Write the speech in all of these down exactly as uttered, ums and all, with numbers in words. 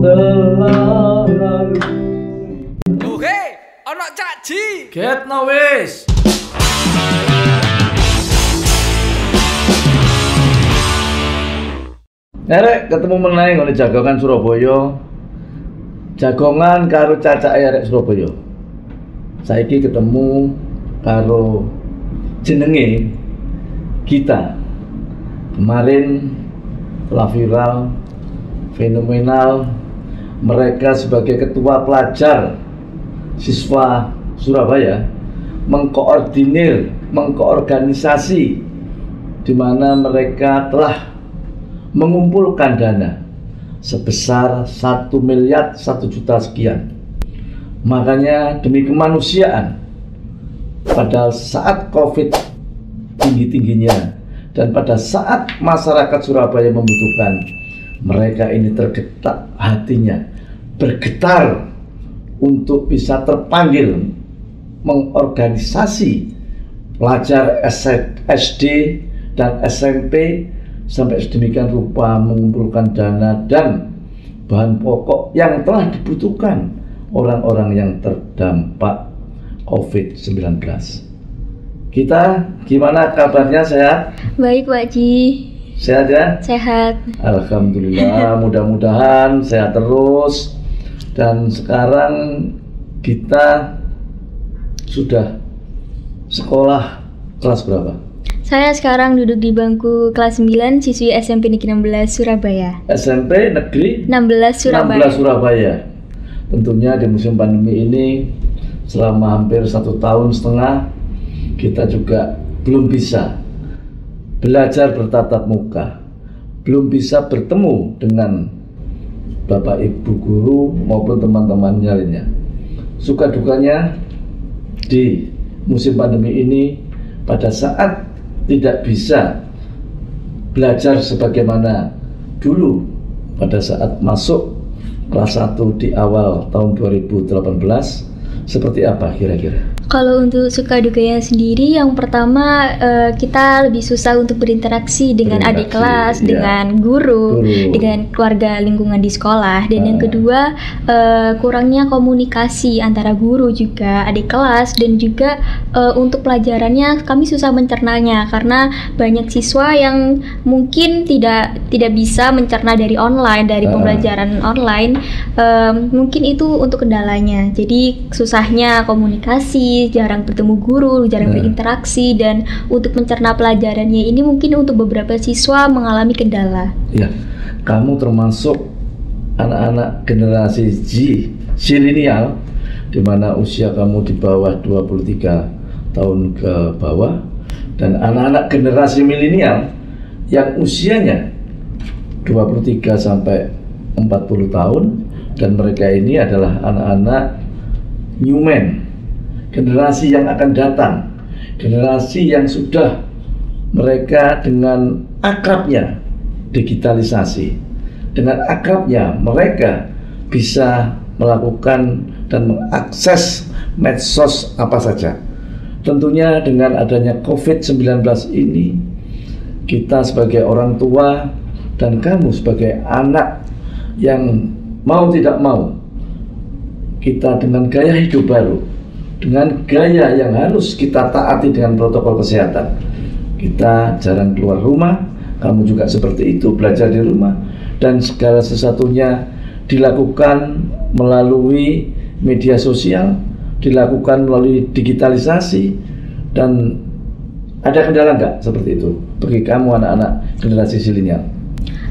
telah lalu. Oke, ono caci. Get no wish. Erek ketemu meneng oleh jagongan Surabaya. Jagongan karo cacake arek Surabaya. Saiki ketemu karo jenenge Gita. Kemarin telah viral fenomenal mereka sebagai ketua pelajar siswa Surabaya mengkoordinir, mengkoorganisasi di mana mereka telah mengumpulkan dana sebesar satu miliar satu juta sekian. Makanya demi kemanusiaan pada saat COVID tinggi-tingginya dan pada saat masyarakat Surabaya membutuhkan, mereka ini tergetar hatinya, bergetar untuk bisa terpanggil mengorganisasi pelajar S D dan S M P sampai sedemikian rupa mengumpulkan dana dan bahan pokok yang telah dibutuhkan orang-orang yang terdampak COVID sembilan belas. Kita gimana kabarnya, sehat? Baik, Pak Ji. Sehat ya? Sehat. Alhamdulillah, mudah-mudahan sehat terus. Dan sekarang kita sudah sekolah kelas berapa? Saya sekarang duduk di bangku kelas sembilan siswi S M P Negeri enam belas Surabaya. S M P Negeri enam belas Surabaya. enam belas Surabaya. Tentunya di musim pandemi ini selama hampir satu tahun setengah kita juga belum bisa belajar bertatap muka, belum bisa bertemu dengan Bapak Ibu guru maupun teman-temannya lainnya. Suka dukanya di musim pandemi ini pada saat tidak bisa belajar sebagaimana dulu pada saat masuk kelas satu di awal tahun dua ribu delapan belas. Seperti apa kira-kira? Kalau untuk suka dukanya sendiri, yang pertama uh, kita lebih susah untuk berinteraksi dengan berinteraksi, adik kelas, iya. dengan guru, guru, dengan keluarga lingkungan di sekolah. Dan nah. yang kedua uh, kurangnya komunikasi antara guru juga adik kelas dan juga uh, untuk pelajarannya kami susah mencernanya karena banyak siswa yang mungkin tidak tidak bisa mencerna dari online dari nah. pembelajaran online. Um, mungkin itu untuk kendalanya. Jadi susah komunikasi, jarang bertemu guru, jarang nah. berinteraksi, dan untuk mencerna pelajarannya ini mungkin untuk beberapa siswa mengalami kendala. Ya, kamu termasuk anak-anak generasi Z, milenial, di mana usia kamu di bawah dua puluh tiga tahun ke bawah, dan anak-anak generasi milenial yang usianya dua puluh tiga sampai empat puluh tahun, dan mereka ini adalah anak-anak Newman, generasi yang akan datang, generasi yang sudah mereka dengan akrabnya digitalisasi, dengan akrabnya mereka bisa melakukan dan mengakses medsos apa saja. Tentunya dengan adanya COVID sembilan belas ini, kita sebagai orang tua dan kamu sebagai anak yang mau tidak mau, kita dengan gaya hidup baru, dengan gaya yang harus kita taati dengan protokol kesehatan. Kita jarang keluar rumah, kamu juga seperti itu, belajar di rumah. Dan segala sesuatunya dilakukan melalui media sosial, dilakukan melalui digitalisasi. Dan ada kendala nggak seperti itu bagi kamu anak-anak generasi milenial?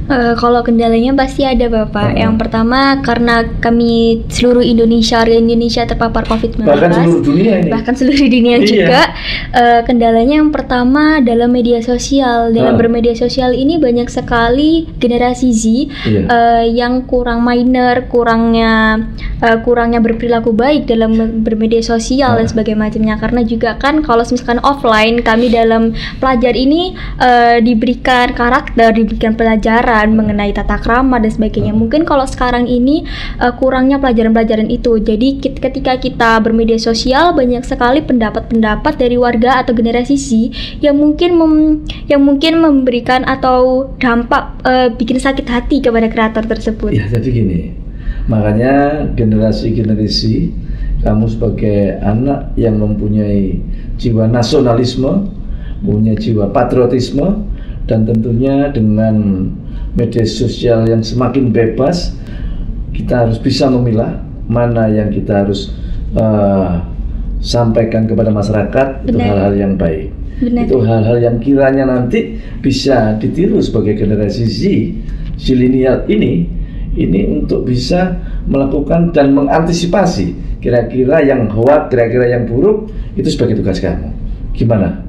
Uh, kalau kendalanya pasti ada, Bapak. Uh-huh. Yang pertama karena kami seluruh Indonesia, area Indonesia terpapar COVID sembilan belas. Bahkan seluruh dunia ini. Bahkan seluruh dunia iya. juga. Uh, kendalanya yang pertama dalam media sosial. Dalam uh. bermedia sosial ini banyak sekali generasi Z yeah. uh, yang kurang minor, kurangnya uh, kurangnya berperilaku baik dalam bermedia sosial uh. dan sebagainya macamnya. Karena juga kan kalau misalkan offline, kami dalam pelajar ini uh, diberikan karakter, diberikan pelajaran mengenai tata krama dan sebagainya. Mungkin kalau sekarang ini uh, kurangnya pelajaran-pelajaran itu. Jadi ketika kita bermedia sosial banyak sekali pendapat-pendapat dari warga atau generasi Z yang mungkin mem- yang mungkin memberikan atau dampak uh, bikin sakit hati kepada kreator tersebut. Ya, jadi gini. Makanya generasi-generasi kamu sebagai anak yang mempunyai jiwa nasionalisme, punya jiwa patriotisme, dan tentunya dengan media sosial yang semakin bebas, kita harus bisa memilah mana yang kita harus uh, sampaikan kepada masyarakat. Benar. Itu hal-hal yang baik. Benar. Itu hal-hal yang kiranya nanti bisa ditiru sebagai generasi Z, zilenial ini, ini untuk bisa melakukan dan mengantisipasi kira-kira yang hoak, kira-kira yang buruk, itu sebagai tugas kamu. Gimana?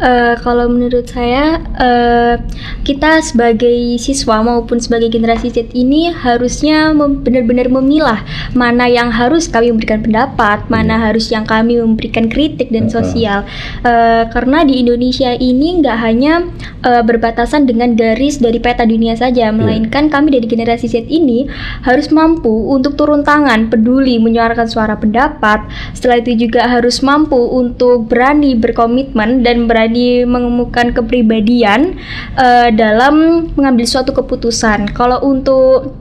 Uh, kalau menurut saya, uh, kita sebagai siswa maupun sebagai generasi Z ini harusnya mem- benar-benar memilah mana yang harus kami memberikan pendapat, hmm. mana harus yang kami memberikan kritik dan sosial. Uh, karena di Indonesia ini nggak hanya uh, berbatasan dengan garis dari peta dunia saja, melainkan hmm. kami dari generasi Z ini harus mampu untuk turun tangan, peduli, menyuarakan suara pendapat. Setelah itu juga harus mampu untuk berani berkomitmen dan berani di mengemukakan kepribadian uh, dalam mengambil suatu keputusan. Kalau untuk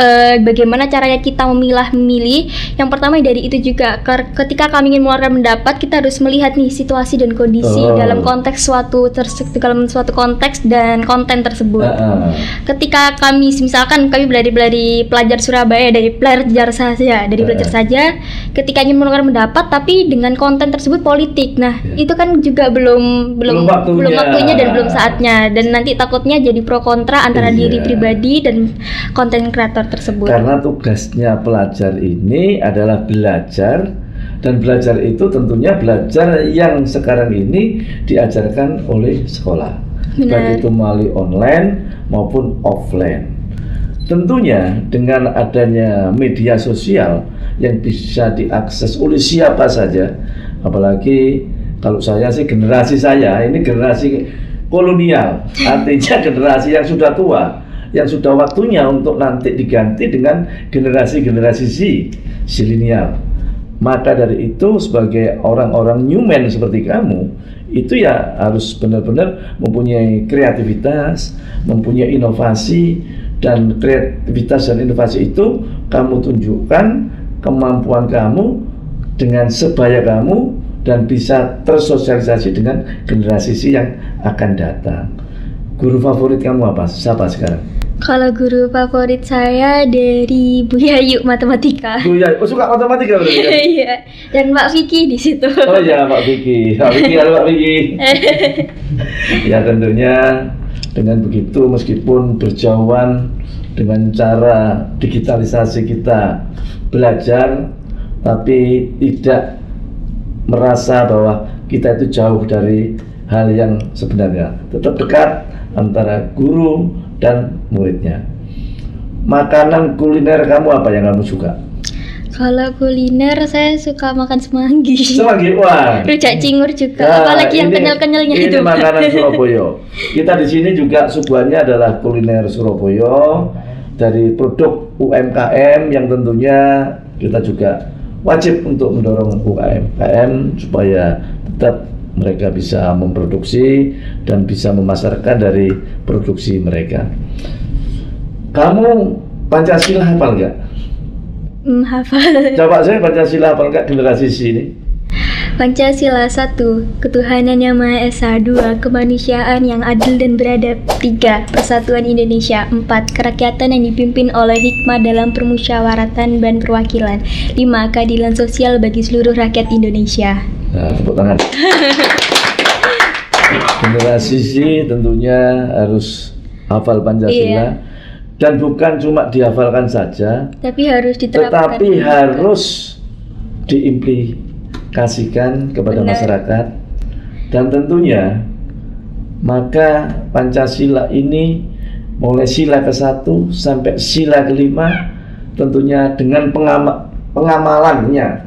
uh, bagaimana caranya kita memilah memilih, yang pertama dari itu juga ketika kami ingin mengeluarkan pendapat, kita harus melihat nih situasi dan kondisi oh. dalam konteks suatu terse- dalam suatu konteks dan konten tersebut. Uh-uh. Ketika kami misalkan kami berada dari pelajar Surabaya dari pelajar saja dari pelajar uh. saja, ketika ingin mengeluarkan pendapat tapi dengan konten tersebut politik, nah yeah. itu kan juga belum belum belum waktunya, belum waktunya dan belum saatnya, dan nanti takutnya jadi pro kontra antara yeah. diri pribadi dan konten kreator tersebut. Karena tugasnya pelajar ini adalah belajar, dan belajar itu tentunya belajar yang sekarang ini diajarkan oleh sekolah. Benar. Baik itu melalui online maupun offline. Tentunya dengan adanya media sosial yang bisa diakses oleh siapa saja, apalagi kalau saya sih generasi saya, ini generasi kolonial, artinya generasi yang sudah tua, yang sudah waktunya untuk nanti diganti dengan generasi-generasi Z, zilenial. Maka dari itu sebagai orang-orang newman seperti kamu, itu ya harus benar-benar mempunyai kreativitas, mempunyai inovasi, dan kreativitas dan inovasi itu kamu tunjukkan kemampuan kamu dengan sebaya kamu dan bisa tersosialisasi dengan generasi yang akan datang. Guru favorit kamu apa? Siapa sekarang? Kalau guru favorit saya dari Bu Yayuk matematika. Bu Yayuk, oh, suka matematika berarti? Iya. Dan Mbak Vicky di situ. Oh iya, Mbak Vicky. Mbak Vicky, halo Mbak Vicky. Ya tentunya. Dengan begitu, meskipun berjauhan dengan cara digitalisasi kita belajar, tapi tidak merasa bahwa kita itu jauh dari hal yang sebenarnya. Tetap dekat antara guru dan muridnya. Makanan kuliner kamu apa yang kamu suka? Kalau kuliner saya suka makan semanggi. Semanggi, wah. Rujak cingur juga, nah, apalagi yang ini, kenyal-kenyalnya ini itu. Ini makanan Surabaya. Kita di sini juga suguhannya adalah kuliner Surabaya dari produk U M K M yang tentunya kita juga wajib untuk mendorong U M K M supaya tetap mereka bisa memproduksi dan bisa memasarkan dari produksi mereka. Kamu Pancasila hafal nggak? Hmm, hafal. Coba saya Pancasila hafal nggak generasi sini? Pancasila satu, Ketuhanan yang Maha Esa. Dua, Kemanusiaan yang adil dan beradab. Tiga, Persatuan Indonesia. Empat, Kerakyatan yang dipimpin oleh hikmah dalam permusyawaratan dan perwakilan. Lima, Keadilan sosial bagi seluruh rakyat Indonesia. Nah, tepuk tangan. Generasi sih tentunya harus hafal Pancasila. Iya. Dan bukan cuma dihafalkan saja, tapi harus diterapkan, tetapi juga harus diimplikasikan kepada Benar. masyarakat. Dan tentunya maka Pancasila ini mulai sila ke satu sampai sila ke lima tentunya dengan pengama- pengamalannya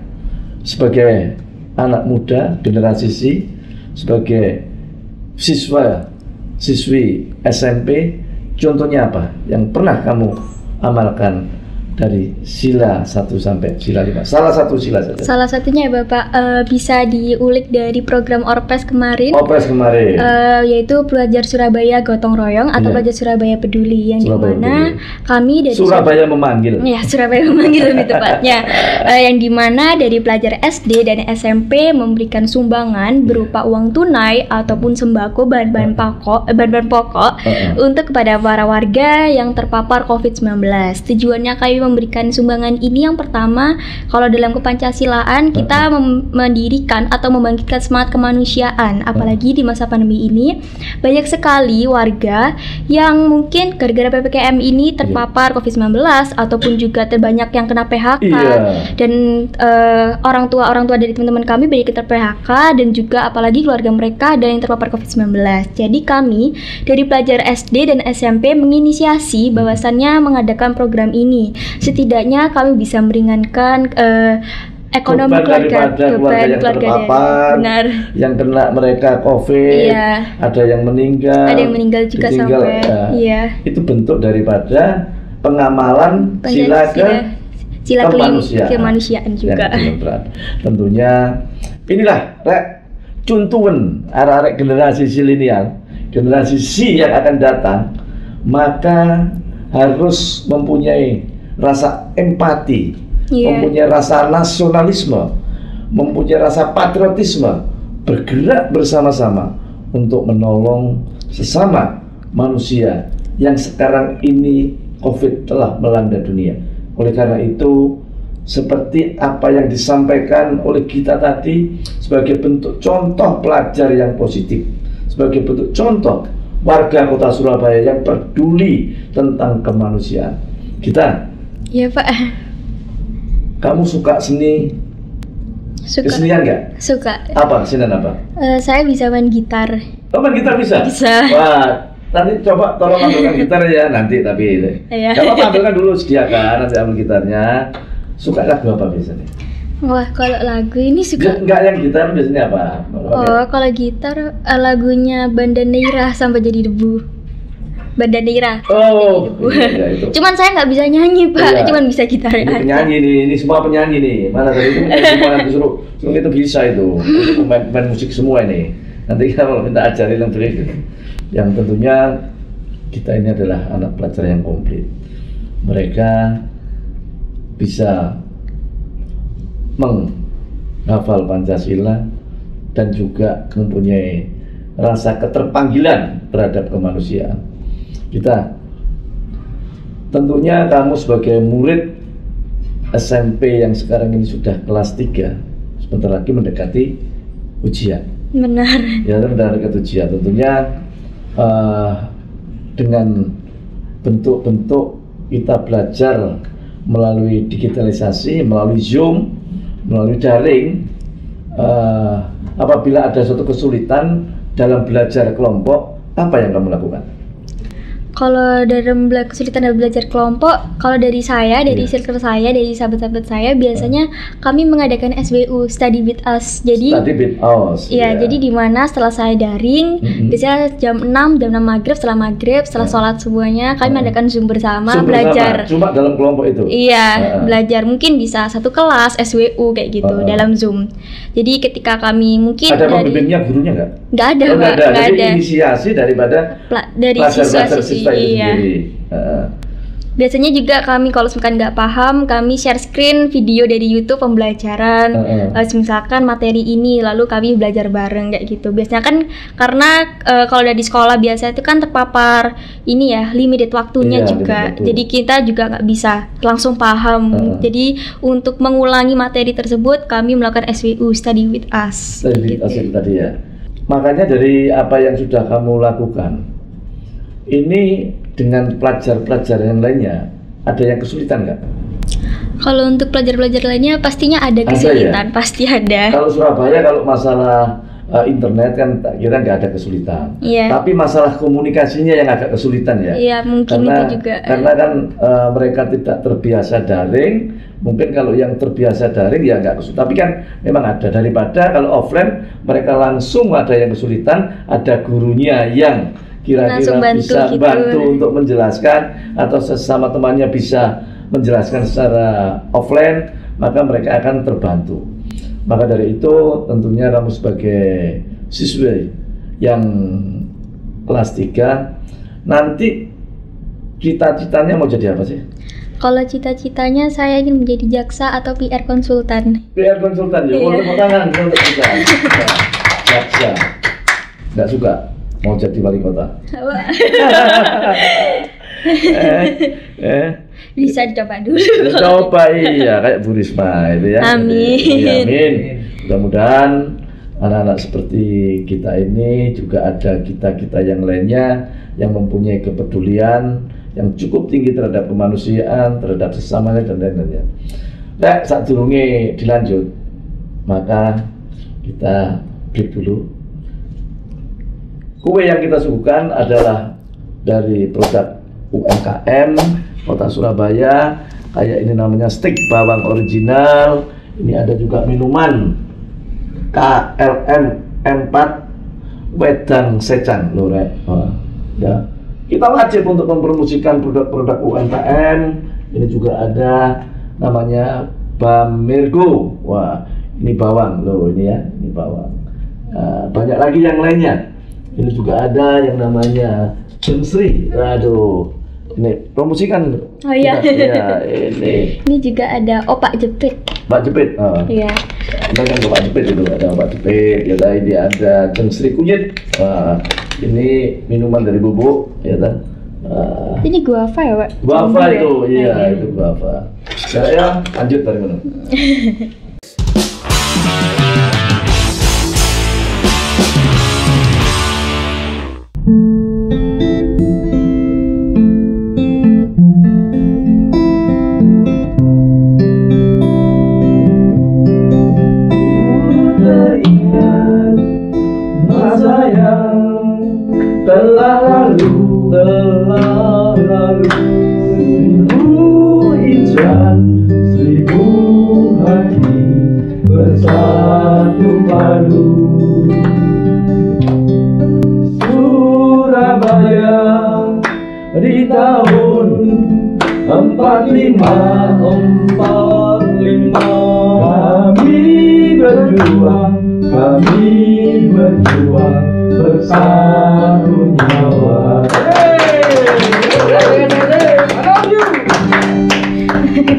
sebagai anak muda generasi Z, sebagai siswa siswi S M P. Contohnya apa yang pernah kamu amalkan dari sila satu sampai sila lima. Salah satu sila saja. Salah satunya ya Bapak, uh, bisa diulik dari program Orpes kemarin. Orpes kemarin. Uh, yaitu Pelajar Surabaya Gotong Royong atau yeah. Pelajar Surabaya Peduli, yang Surabaya dimana peduli. kami dari Surabaya Sur memanggil. Ya, Surabaya memanggil lebih tepatnya. Uh, yang dimana dari pelajar S D dan S M P memberikan sumbangan berupa uang tunai ataupun sembako, bahan-bahan pokok, bahan-bahan pokok uh -uh. untuk kepada para warga yang terpapar covid sembilan belas. Tujuannya kami memberikan sumbangan ini, yang pertama, kalau dalam kepancasilaan kita mendirikan atau membangkitkan semangat kemanusiaan, apalagi di masa pandemi ini banyak sekali warga yang mungkin gara-gara P P K M ini terpapar covid sembilan belas ataupun juga terbanyak yang kena P H K, iya. dan uh, orang tua orang tua dari teman-teman kami banyak yang ter P H K dan juga apalagi keluarga mereka ada yang terpapar covid sembilan belas. Jadi kami dari pelajar S D dan S M P menginisiasi bahwasannya mengadakan program ini, setidaknya kami bisa meringankan uh, ekonomi keluarga, keluarga, keluarga yang keluarga terpapar, benar. yang kena mereka COVID, iya. ada yang meninggal, ada yang meninggal juga sampai, ya. iya. itu bentuk daripada pengamalan sila ke sila kemanusiaan juga. Tentunya inilah rek cuntuan arah-arah generasi silenial, generasi si yang akan datang, maka harus mempunyai rasa empati. Yeah. Mempunyai rasa nasionalisme, mempunyai rasa patriotisme, bergerak bersama-sama untuk menolong sesama manusia yang sekarang ini COVID telah melanda dunia. Oleh karena itu, seperti apa yang disampaikan oleh Gita tadi, sebagai bentuk contoh pelajar yang positif, sebagai bentuk contoh warga kota Surabaya yang peduli tentang kemanusiaan. Gita? Iya, Pak. Kamu suka seni? Suka. Kesenian nggak? Suka. Apa? Kesenian apa? Uh, saya bisa main gitar. Oh, main gitar bisa? Bisa. Wah, nanti coba tolong ambilkan gitar ya nanti, tapi iya. Coba apa, ambilkan dulu, sediakan, nanti ambil gitarnya. Suka lagu apa biasanya? Wah, kalau lagu ini suka. Nggak, yang gitar biasanya apa? Oh, okay. Kalau gitar lagunya Banda Neira sampai jadi debu. Banda Neira. Oh, iya, itu. Cuman saya nggak bisa nyanyi, Pak. Iya. Cuman bisa gitar. Penyanyi nih, ini semua penyanyi nih. Mana tadi itu semua yang disuruh, suruh itu bisa itu. Main, main musik semua ini. Nanti kita kalau minta ajarin yang beri. Yang tentunya kita ini adalah anak pelajar yang komplit. Mereka bisa menghafal Pancasila dan juga mempunyai rasa keterpanggilan terhadap kemanusiaan. Kita tentunya kamu sebagai murid S M P yang sekarang ini sudah kelas tiga, sebentar lagi mendekati ujian. Benar. Ya, mendekati ujian. Tentunya uh, dengan bentuk-bentuk kita belajar melalui digitalisasi, melalui Zoom, melalui daring. Uh, apabila ada suatu kesulitan dalam belajar kelompok, apa yang kamu lakukan? Kalau dalam kesulitan dalam belajar kelompok, kalau dari saya, dari yeah. circle saya, dari sahabat-sahabat saya, biasanya kami mengadakan S W U, Study with Us. Jadi, Study with Us. Iya, yeah. jadi di mana setelah saya daring, mm-hmm. biasanya jam enam, jam enam maghrib, setelah maghrib, setelah yeah. sholat semuanya, kami mengadakan Zoom bersama, Zoom belajar. Bersama. Cuma dalam kelompok itu? Iya, uh-huh. belajar. Mungkin bisa satu kelas, S W U, kayak gitu, uh-huh. dalam Zoom. Jadi ketika kami mungkin ada dari, pembimbingnya, gurunya nggak? Nggak ada, oh, Pak. Nggak ada. Jadi inisiasi daripada Pla dari siswa-siswi. Iya. Uh. Biasanya juga kami kalau misalkan nggak paham, kami share screen video dari YouTube pembelajaran, uh, uh. misalkan materi ini, lalu kami belajar bareng kayak gitu. Biasanya kan karena uh, kalau dari sekolah biasa itu kan terpapar ini ya, limited waktunya, iya, juga. Limited. Jadi kita juga nggak bisa langsung paham. Uh. Jadi untuk mengulangi materi tersebut, kami melakukan S W U, Study with Us. Study with us gitu. Tadi ya. Makanya dari apa yang sudah kamu lakukan ini dengan pelajar-pelajar yang lainnya, ada yang kesulitan nggak? Kalau untuk pelajar-pelajar lainnya pastinya ada kesulitan, ada ya? Pasti ada. Kalau Surabaya kalau masalah uh, internet kan tak kira nggak ada kesulitan. Yeah. Tapi masalah komunikasinya yang agak kesulitan ya. Iya, yeah, mungkin karena, itu juga. Karena kan uh, mereka tidak terbiasa daring. Mungkin kalau yang terbiasa daring ya nggak kesulitan. Tapi kan memang ada, daripada kalau offline mereka langsung ada yang kesulitan, ada gurunya yang kira-kira bisa bantu gitu. Bantu untuk menjelaskan, atau sesama temannya bisa menjelaskan secara offline, maka mereka akan terbantu. Maka dari itu tentunya kamu sebagai siswi yang kelas tiga, nanti cita-citanya mau jadi apa sih? Kalau cita-citanya saya ingin menjadi jaksa atau P R konsultan. P R konsultan ya, untuk tangan untuk kita. Jaksa. Nggak suka mau jadi wali kota. eh, eh. Bisa dicoba dulu. Coba iya, kayak Bu Risma itu ya. Amin. Jadi, ya, amin. Mudah-mudahan anak-anak seperti kita ini juga ada kita-kita yang lainnya yang mempunyai kepedulian yang cukup tinggi terhadap kemanusiaan, terhadap sesama dan lain-lainnya. Nah, saat durungi dilanjut, maka kita break dulu. Kue yang kita suguhkan adalah dari produk U M K M Kota Surabaya, kayak ini namanya stik bawang original. Ini ada juga minuman K L M empat Wedang Secang Lurek. Oh, ya. Kita wajib untuk mempromosikan produk-produk U M K M. Ini juga ada namanya Bamirgo. Wah, ini bawang loh, ini ya, ini bawang. Uh, banyak lagi yang lainnya. Ini juga ada yang namanya Jemsri. Aduh, ini promosikan. Oh iya. Ya, ini. Ini juga ada opak jepit. Opak jepit. Oh. Iya. Kita kan opak jepit itu ada opak jepit. Ya, ini ada Jemsri kunyit. Uh, Ini minuman dari bubuk, ya kan? Uh, ini guava ya, Pak? Guava itu, ya? Iya, okay. Itu guava. Ya, ya, lanjut dari mana?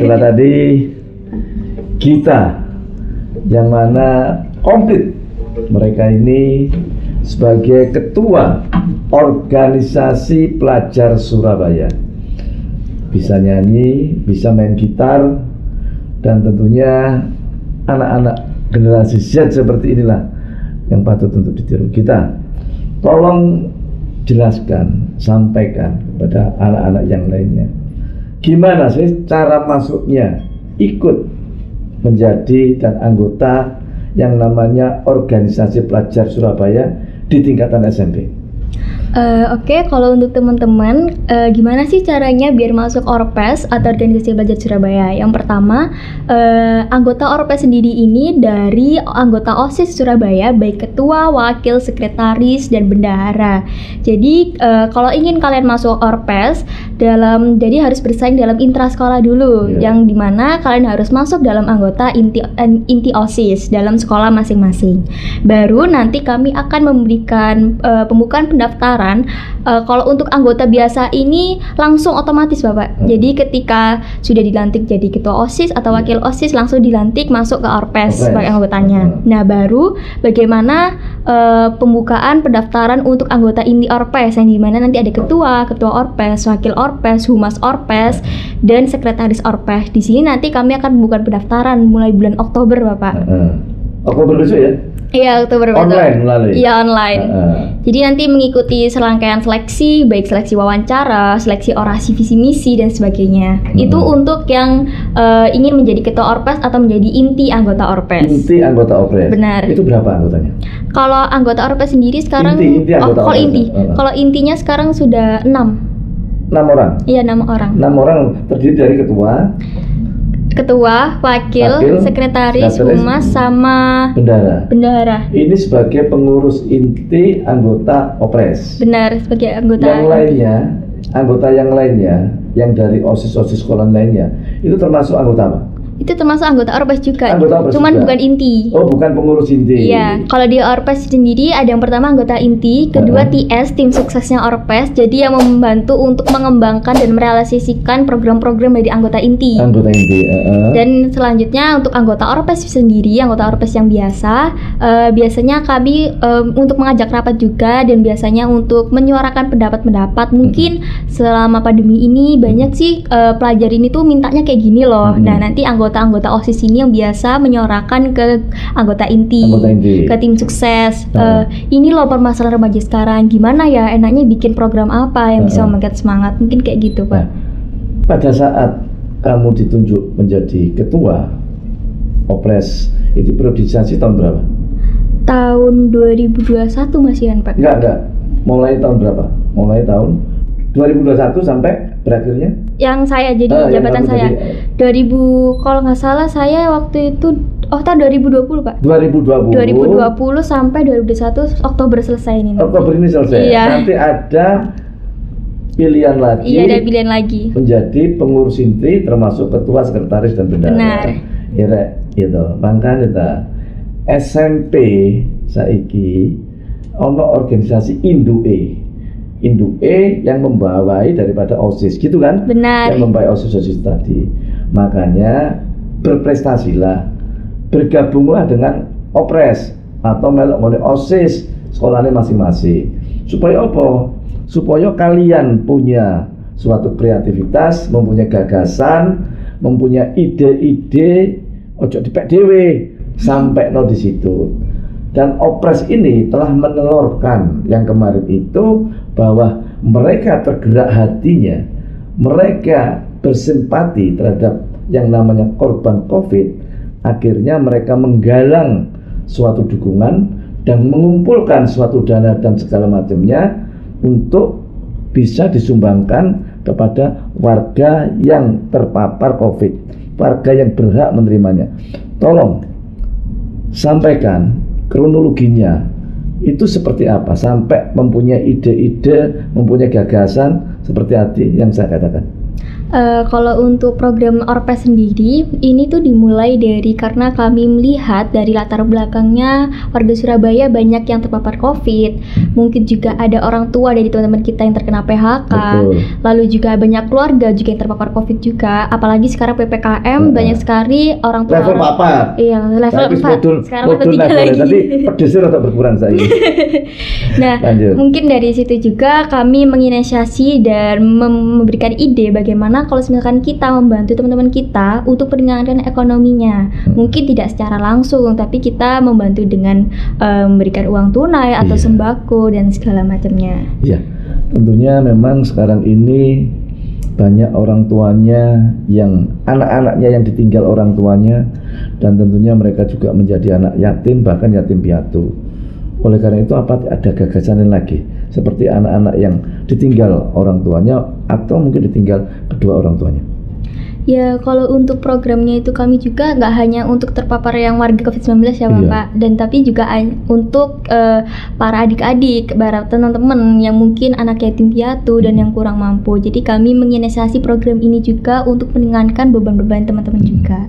Itulah tadi Gita yang mana komplit mereka ini sebagai ketua Organisasi Pelajar Surabaya. Bisa nyanyi, bisa main gitar, dan tentunya anak-anak generasi Z seperti inilah yang patut untuk ditiru. Gita, tolong jelaskan, sampaikan kepada anak-anak yang lainnya, gimana sih cara masuknya ikut menjadi dan anggota yang namanya Organisasi Pelajar Surabaya di tingkatan S M P? Uh, Oke, okay. Kalau untuk teman-teman, uh, gimana sih caranya biar masuk ORPES atau Organisasi Pelajar Surabaya? Yang pertama, uh, anggota ORPES sendiri ini dari anggota OSIS Surabaya, baik ketua, wakil, sekretaris, dan bendahara. Jadi, uh, kalau ingin kalian masuk ORPES, dalam jadi harus bersaing dalam intrasekolah dulu, yeah. Yang dimana kalian harus masuk dalam anggota inti, inti OSIS dalam sekolah masing-masing. Baru nanti kami akan memberikan uh, pembukaan pendaftaran. Uh, kalau untuk anggota biasa ini langsung otomatis Bapak. Hmm. Jadi ketika sudah dilantik jadi ketua OSIS atau wakil OSIS langsung dilantik masuk ke ORPES sebagai anggotanya. Hmm. Nah, baru bagaimana uh, pembukaan pendaftaran untuk anggota inti ORPES yang dimana nanti ada ketua, ketua ORPES, wakil ORPES, humas ORPES, dan sekretaris ORPES. Di sini nanti kami akan membuka pendaftaran mulai bulan Oktober Bapak. Hmm. Oktober besok ya? Iya, Oktober besok. Online melalui? Iya, online. Uh. Jadi nanti mengikuti serangkaian seleksi, baik seleksi wawancara, seleksi orasi visi misi dan sebagainya. Hmm. Itu untuk yang uh, ingin menjadi ketua ORPES atau menjadi inti anggota ORPES. Inti anggota ORPES. Benar. Itu berapa anggotanya? Kalau anggota ORPES sendiri sekarang inti, inti anggota oh, kalau inti. Uh. Kalau intinya sekarang sudah enam. enam orang. Iya, enam orang. enam orang terdiri dari ketua, Ketua, wakil, wakil sekretaris, humas, sama bendahara. Bendahara. Ini sebagai pengurus inti anggota ORPES. Benar, sebagai anggota. Yang lainnya anggota yang lainnya, yang dari OSIS-OSIS sekolah lainnya, itu termasuk anggota apa? Itu termasuk anggota Orpes juga, anggota Orpes cuman juga. Bukan inti. Oh, bukan pengurus inti. Iya, kalau di Orpes sendiri ada yang pertama anggota inti, kedua uh -huh. T S, tim suksesnya Orpes, jadi yang membantu untuk mengembangkan dan merealisasikan program-program dari anggota inti. Anggota inti. Uh -huh. Dan selanjutnya untuk anggota Orpes sendiri, anggota Orpes yang biasa, uh, biasanya kami um, untuk mengajak rapat juga dan biasanya untuk menyuarakan pendapat-pendapat. Mungkin uh -huh. selama pandemi ini banyak sih uh, pelajar ini tuh mintanya kayak gini loh. Uh -huh. Nah, nanti anggota anggota OSIS ini yang biasa menyorakan ke anggota inti, anggota inti. ke tim sukses. Nah. Uh, ini loh permasalahan remaja sekarang. Gimana ya enaknya bikin program apa yang nah. bisa memakai semangat? Mungkin kayak gitu, Pak. Nah, pada saat kamu ditunjuk menjadi ketua Opres, itu periodisasi tahun berapa? Tahun dua ribu dua puluh satu Mas Ian, Pak. Enggak, enggak. Mulai tahun berapa? Mulai tahun dua ribu dua puluh satu sampai berakhirnya? Yang saya jadi ah, jabatan saya jadi, dua ribu kalau nggak salah saya waktu itu oh tahun dua ribu dua puluh Pak. dua ribu dua puluh. dua ribu dua puluh sampai dua ribu dua puluh satu Oktober selesai ini. Oktober ini selesai. Iya. Nanti ada pilihan lagi. Iya, ada pilihan lagi. Menjadi pengurus inti termasuk ketua, sekretaris dan bendahara. Benar. Iya, gitu. Makanya ta S M P saiki ono organisasi Indue. Indue yang membawai daripada OSIS, gitu kan? Benar. Yang membawai OSIS-OSIS tadi. Makanya berprestasilah, bergabunglah dengan Opres atau melok oleh OSIS sekolahnya masing-masing. Supaya apa? Supaya kalian punya suatu kreativitas, mempunyai gagasan, mempunyai ide-ide, ojo dipek dewe sampai no di situ. Dan Opres ini telah menelurkan yang kemarin itu bahwa mereka tergerak hatinya, mereka bersimpati terhadap yang namanya korban COVID, akhirnya mereka menggalang suatu dukungan dan mengumpulkan suatu dana dan segala macamnya untuk bisa disumbangkan kepada warga yang terpapar COVID, warga yang berhak menerimanya. Tolong sampaikan kronologinya itu seperti apa sampai mempunyai ide-ide, mempunyai gagasan seperti hati yang saya katakan. Uh, kalau untuk program Orpes sendiri, ini tuh dimulai dari karena kami melihat dari latar belakangnya warga Surabaya banyak yang terpapar COVID, mungkin juga ada orang tua dari teman-teman kita yang terkena P H K. Betul. Lalu juga banyak keluarga juga yang terpapar COVID juga, apalagi sekarang P P K M nah. banyak sekali orang tua level orang, apa? Iya, level empat. Modul, sekarang modul level lagi. Tapi pedesnya rada berkurang saya. Nah, lanjut. Mungkin dari situ juga kami menginisiasi dan memberikan ide bagaimana kalau misalkan kita membantu teman-teman kita untuk peningkatan ekonominya, hmm. mungkin tidak secara langsung, tapi kita membantu dengan uh, memberikan uang tunai atau yeah. sembako dan segala macamnya. Iya, yeah. tentunya memang sekarang ini banyak orang tuanya yang anak-anaknya yang ditinggal orang tuanya, dan tentunya mereka juga menjadi anak yatim bahkan yatim piatu. Oleh karena itu apa ada gagasan lagi seperti anak-anak yang ditinggal orang tuanya atau mungkin ditinggal kedua orang tuanya. Ya, kalau untuk programnya itu kami juga nggak hanya untuk terpapar yang warga COVID sembilan belas ya Bapak, iya. dan tapi juga untuk uh, para adik-adik, para teman-teman yang mungkin anak yatim piatu dan yang kurang mampu. Jadi kami menginisiasi program ini juga untuk meringankan beban-beban teman-teman juga.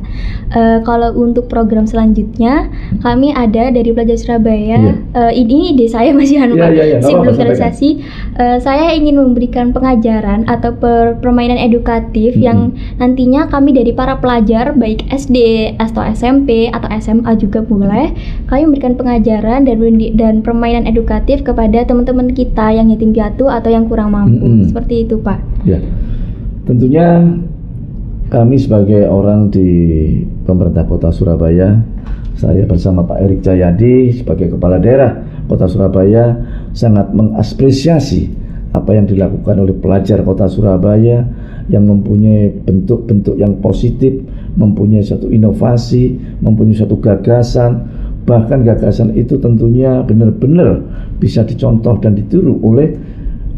Uh, kalau untuk program selanjutnya, kami ada dari Pelajar Surabaya. Iya. Uh, ini ide saya Mas Yohan Pak. Iya, iya, iya. Sebelum realisasi, uh, saya ingin memberikan pengajaran atau per permainan edukatif mm-hmm. yang nanti kami dari para pelajar baik S D atau S M P atau S M A juga boleh, kami memberikan pengajaran dan dan permainan edukatif kepada teman-teman kita yang yatim piatu atau yang kurang mampu. Mm-hmm. Seperti itu Pak. Ya, tentunya kami sebagai orang di pemerintah kota Surabaya, saya bersama Pak Erick Jayadi sebagai kepala daerah kota Surabaya sangat mengapresiasi apa yang dilakukan oleh pelajar kota Surabaya yang mempunyai bentuk-bentuk yang positif, mempunyai satu inovasi, mempunyai satu gagasan, bahkan gagasan itu tentunya benar-benar bisa dicontoh dan ditiru oleh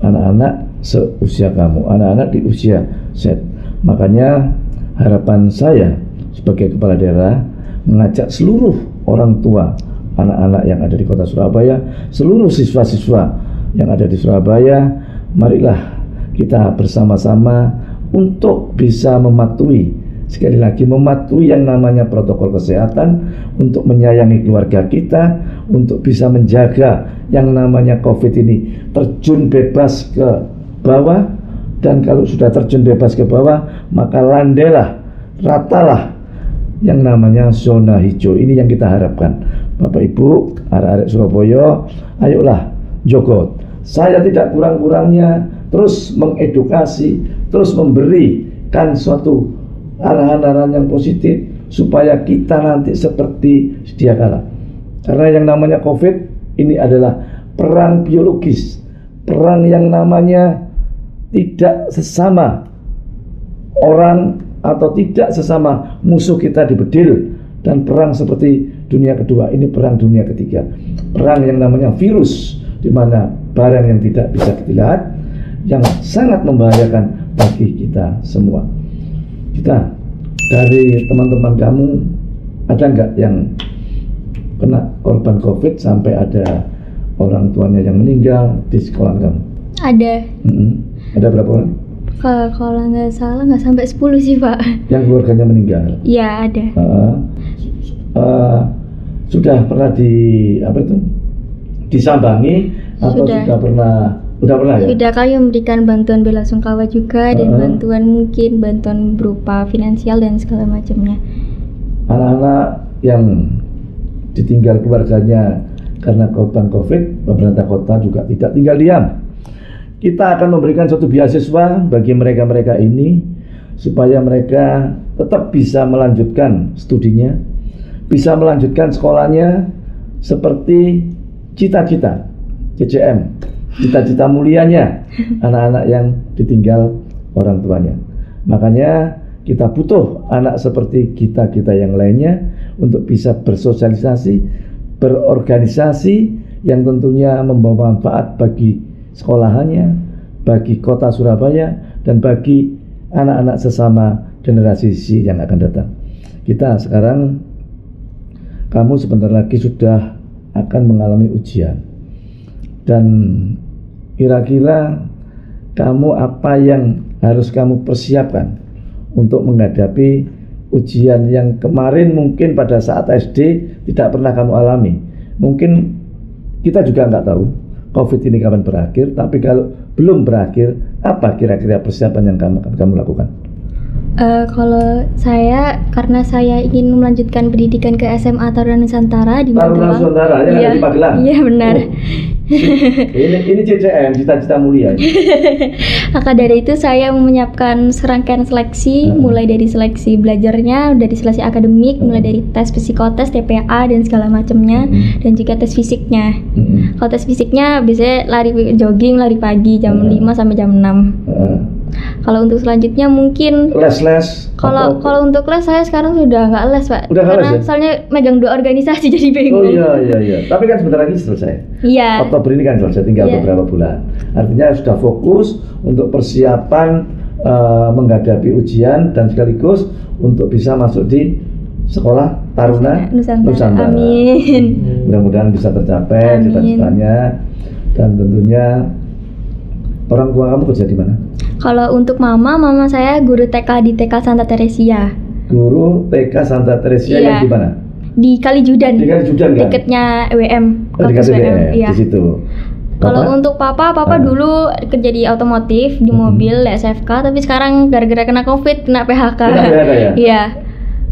anak-anak seusia kamu, anak-anak di usia Z. Makanya harapan saya sebagai kepala daerah mengajak seluruh orang tua anak-anak yang ada di kota Surabaya, seluruh siswa-siswa yang ada di Surabaya, marilah kita bersama-sama untuk bisa mematuhi, sekali lagi mematuhi yang namanya protokol kesehatan, untuk menyayangi keluarga kita, untuk bisa menjaga yang namanya COVID ini, terjun bebas ke bawah. Dan kalau sudah terjun bebas ke bawah, maka landailah, ratalah yang namanya zona hijau. Ini yang kita harapkan. Bapak Ibu, arek-arek Surabaya, ayolah jogot. Saya tidak kurang-kurangnya terus mengedukasi, terus memberikan suatu arahan-arahan yang positif supaya kita nanti seperti sedia kala. Karena yang namanya COVID ini adalah perang biologis, perang yang namanya tidak sesama orang atau tidak sesama musuh kita di bedil, dan perang seperti dunia kedua, ini perang dunia ketiga, perang yang namanya virus, di mana barang yang tidak bisa dilihat yang sangat membahayakan bagi kita semua. Kita dari teman-teman kamu ada nggak yang kena korban COVID sampai ada orang tuanya yang meninggal di sekolah kamu? Ada. Mm-hmm. Ada berapa orang? Kalau kalau nggak salah nggak sampai sepuluh sih Pak. Yang keluarganya meninggal? Iya ada. Uh, uh, sudah pernah di apa itu? Disambangi atau sudah, sudah pernah? Udah pernah ya? Sudah, kami memberikan bantuan belasungkawa juga, uh-huh. dan bantuan mungkin bantuan berupa finansial dan segala macamnya. Anak-anak yang ditinggal keluarganya karena korban COVID, pemerintah kota juga tidak tinggal diam. Kita akan memberikan suatu beasiswa bagi mereka-mereka ini supaya mereka tetap bisa melanjutkan studinya, bisa melanjutkan sekolahnya seperti cita-cita C C M, cita-cita mulianya anak-anak yang ditinggal orang tuanya. Makanya kita butuh anak seperti kita-kita yang lainnya untuk bisa bersosialisasi, berorganisasi, yang tentunya membawa manfaat bagi sekolahannya, bagi kota Surabaya, dan bagi anak-anak sesama generasi yang akan datang. Kita sekarang, kamu sebentar lagi sudah akan mengalami ujian, dan kira-kira kamu apa yang harus kamu persiapkan untuk menghadapi ujian yang kemarin mungkin pada saat S D tidak pernah kamu alami? Mungkin kita juga nggak tahu COVID ini kapan berakhir, tapi kalau belum berakhir, apa kira-kira persiapan yang kamu, kamu lakukan? Uh, kalau saya, karena saya ingin melanjutkan pendidikan ke S M A Taruna Nusantara di Magelang. Taruna Nusantara yang iya, ada di Magelang. Iya benar. Oh. Ini ini C C M, cita-cita mulia. Maka dari itu saya menyiapkan serangkaian seleksi, uh-huh. mulai dari seleksi belajarnya, dari seleksi akademik, uh-huh. mulai dari tes psikotes, T P A dan segala macamnya, uh-huh. dan juga tes fisiknya. Uh-huh. Kalau tes fisiknya biasanya lari jogging, lari pagi jam uh-huh. lima sampai jam enam. Uh-huh. Kalau untuk selanjutnya mungkin les-les. Kalau kalau untuk les saya sekarang sudah nggak les Pak. Udah karena les, ya? Soalnya megang dua organisasi jadi bingung. Oh iya iya iya. Tapi kan sebentar lagi selesai. Iya. Oktober ini kan selesai, tinggal yeah. beberapa bulan. Artinya sudah fokus untuk persiapan uh, menghadapi ujian dan sekaligus untuk bisa masuk di sekolah Taruna Nusantara. Nusantara. Amin. Mudah-mudahan bisa tercapai cita-citanya, dan tentunya orang tua kamu kerja di mana? Kalau untuk mama, mama saya guru T K di T K Santa Teresia. Guru T K Santa Teresia iya. yang di mana? Di Kalijudan. Di Kalijudan kan? Tiketnya W M. Oh, Tiketnya W M, iya. Di situ. Kalau untuk papa, papa ah. dulu kerja di otomotif, di mobil, hmm. S F K, tapi sekarang gara-gara kena COVID, kena P H K. Kena P H K ya? Iya.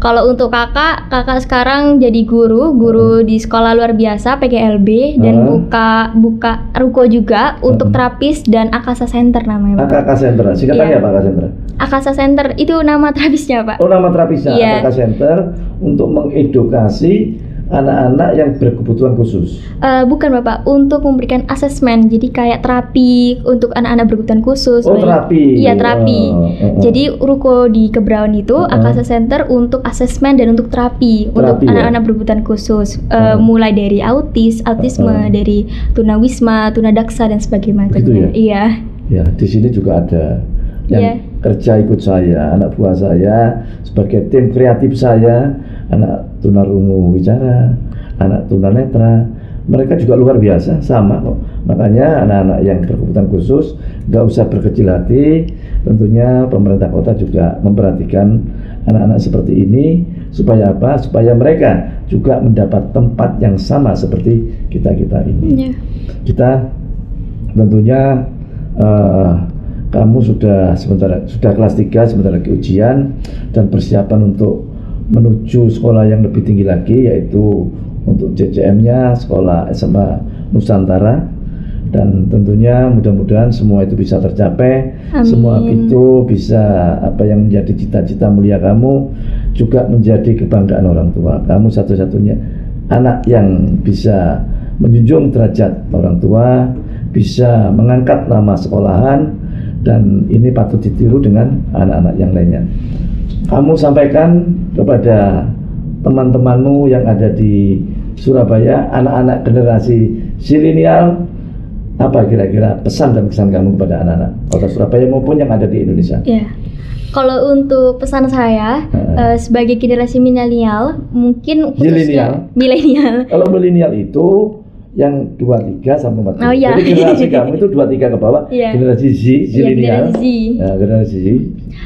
Kalau untuk kakak, kakak sekarang jadi guru, guru di sekolah luar biasa P G L B, dan uh. buka buka ruko juga uh. untuk terapis dan Akasa Center namanya. Akasa Center, singkatannya yeah. apa Akasa Center? Akasa Center itu nama terapisnya Pak. Oh nama terapisnya, yeah. Akasa Center untuk mengedukasi anak-anak yang berkebutuhan khusus. Uh, bukan Bapak, untuk memberikan asesmen, jadi kayak terapi untuk anak-anak berkebutuhan khusus. Oh terapi. Iya terapi. Oh, oh, oh. Jadi ruko di Kebrawan itu uh-huh. Akasa Center untuk asesmen dan untuk terapi, terapi untuk ya? anak-anak berkebutuhan khusus. Uh, uh-huh. Mulai dari autis, autisme, uh-huh. dari tunawisma, tunadaksa dan sebagainya. Begitu ya? Iya. Ya di sini juga ada yang yeah. kerja ikut saya, anak buah saya sebagai tim kreatif saya, anak tunarungu wicara, anak tunanetra, mereka juga luar biasa, sama kok. Makanya anak-anak yang berkebutuhan khusus nggak usah berkecil hati. Tentunya pemerintah kota juga memperhatikan anak-anak seperti ini supaya apa? Supaya mereka juga mendapat tempat yang sama seperti kita-kita ini. Yeah. Kita tentunya uh, kamu sudah sebentar sudah kelas tiga, sebentar lagi ujian dan persiapan untuk menuju sekolah yang lebih tinggi lagi, yaitu untuk J C M-nya sekolah S M A Nusantara. Dan tentunya mudah-mudahan semua itu bisa tercapai. Amin. Semua itu bisa apa yang menjadi cita-cita mulia kamu juga menjadi kebanggaan orang tua. Kamu satu-satunya anak yang bisa menjunjung derajat orang tua, bisa mengangkat nama sekolahan, dan ini patut ditiru dengan anak-anak yang lainnya. Kamu sampaikan kepada teman-temanmu yang ada di Surabaya, anak-anak generasi silenial, apa kira-kira pesan dan kesan kamu kepada anak-anak kota Surabaya maupun yang ada di Indonesia? Yeah. Kalau untuk pesan saya uh, sebagai generasi milenial, mungkin khususnya milenial. Kalau milenial itu yang dua puluh tiga sampai empat puluh. Oh, iya. Jadi generasi kamu itu dua puluh tiga ke bawah. Yeah. Generasi Z, milenial. Nah, generasi Z.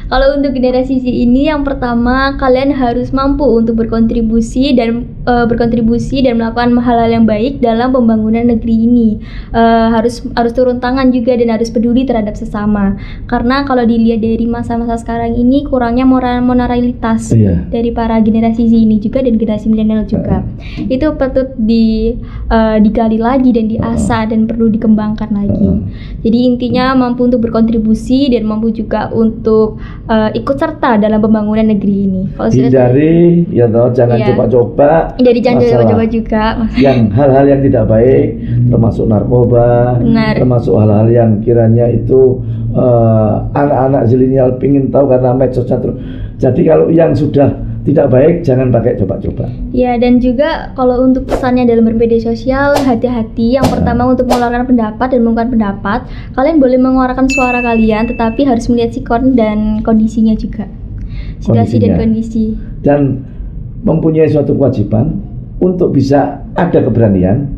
Kalau untuk generasi Z ini, yang pertama kalian harus mampu untuk berkontribusi dan uh, berkontribusi dan melakukan hal-hal yang baik dalam pembangunan negeri ini. Uh, harus harus turun tangan juga dan harus peduli terhadap sesama. Karena kalau dilihat dari masa-masa sekarang ini kurangnya moral moralitas yeah. dari para generasi Z ini juga dan generasi milenial juga. Uh. Itu patut di uh, di gali lagi dan diasah dan perlu dikembangkan lagi. Uh. Jadi intinya mampu untuk berkontribusi dan mampu juga untuk uh, ikut serta dalam pembangunan negeri ini. Kalau hindari sudah, ya toh jangan coba-coba. Iya. Hindari jangan coba-coba juga. Masalah. Yang hal-hal yang tidak baik, termasuk narkoba, benar, termasuk hal-hal yang kiranya itu uh, anak-anak zilenial pingin tahu karena medsosnya terus. Jadi kalau yang sudah tidak baik, jangan pakai coba-coba. Ya, dan juga kalau untuk pesannya dalam bermedia sosial, hati-hati. Yang pertama untuk mengeluarkan pendapat dan mengungkapkan pendapat, kalian boleh mengeluarkan suara kalian, tetapi harus melihat sikon dan kondisinya juga. Situasi dan kondisi. Dan mempunyai suatu kewajiban untuk bisa ada keberanian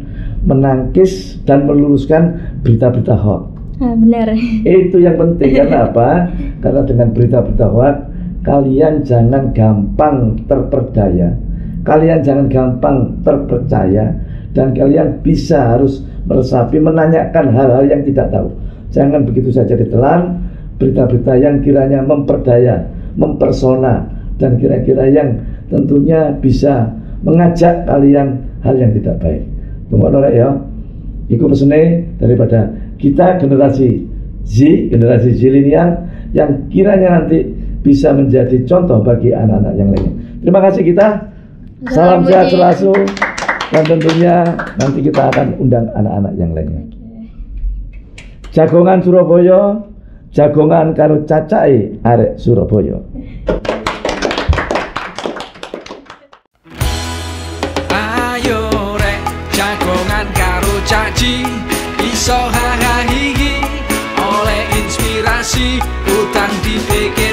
menangkis dan meluruskan berita-berita hoax. Nah, benar. Itu yang penting. Karena apa? Karena dengan berita-berita hoax, kalian jangan gampang terperdaya, kalian jangan gampang terpercaya, dan kalian bisa harus meresapi, menanyakan hal-hal yang tidak tahu. Jangan begitu saja ditelan berita-berita yang kiranya memperdaya, mempersona, dan kira-kira yang tentunya bisa mengajak kalian hal yang tidak baik. Tunggu dulu ya, itu pesene daripada kita generasi Z, generasi zilenial yang kiranya nanti bisa menjadi contoh bagi anak-anak yang lainnya. Terima kasih Gita. Salam sehat selalu. Dan tentunya nanti kita akan undang anak-anak yang lainnya. Jagongan Surabaya, jagongan karo cacai arek Surabaya. Ayo rek jagongan karo caci, iso hahaha oleh inspirasi utang dipikir.